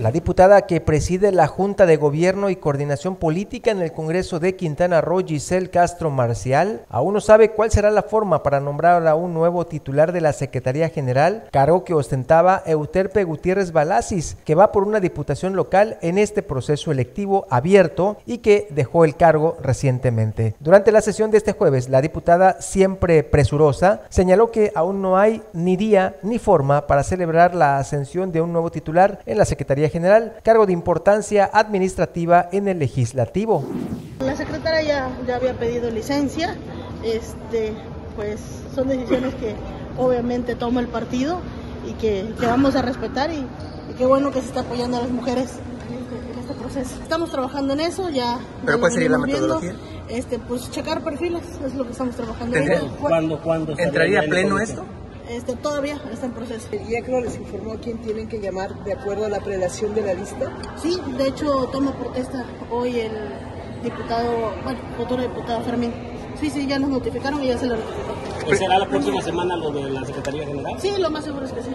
La diputada que preside la Junta de Gobierno y Coordinación Política en el Congreso de Quintana Roo, Giselle Castro Marcial, aún no sabe cuál será la forma para nombrar a un nuevo titular de la Secretaría General, cargo que ostentaba Euterpe Valasis, que va por una diputación local en este proceso electivo abierto y que dejó el cargo recientemente. Durante la sesión de este jueves, la diputada, siempre presurosa, señaló que aún no hay ni día ni forma para celebrar la ascensión de un nuevo titular en la Secretaría General, cargo de importancia administrativa en el legislativo. La secretaria ya había pedido licencia, pues son decisiones que obviamente toma el partido y que vamos a respetar, y qué bueno que se está apoyando a las mujeres en este proceso. Estamos trabajando en eso ya. ¿Pero puede seguir la metodología? Pues checar perfiles, es lo que estamos trabajando. ¿Cuándo entraría pleno esto? Todavía está en proceso. ¿El IECRO les informó a quién tienen que llamar de acuerdo a la prelación de la lista? Sí, de hecho toma protesta hoy el diputado, futuro diputado Fermín. Sí, ya nos notificaron y ya se lo notificó. ¿Será la próxima semana lo de la Secretaría General? Sí, lo más seguro es que sí.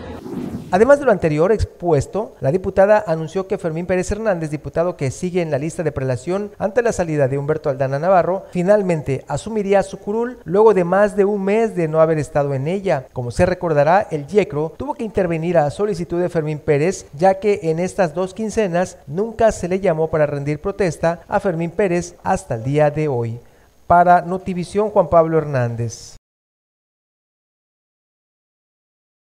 Además de lo anterior expuesto, la diputada anunció que Fermín Pérez Hernández, diputado que sigue en la lista de prelación ante la salida de Humberto Aldana Navarro, finalmente asumiría su curul luego de más de un mes de no haber estado en ella. Como se recordará, el IECRO tuvo que intervenir a solicitud de Fermín Pérez, ya que en estas dos quincenas nunca se le llamó para rendir protesta a Fermín Pérez hasta el día de hoy. Para NotiVision, Juan Pablo Hernández.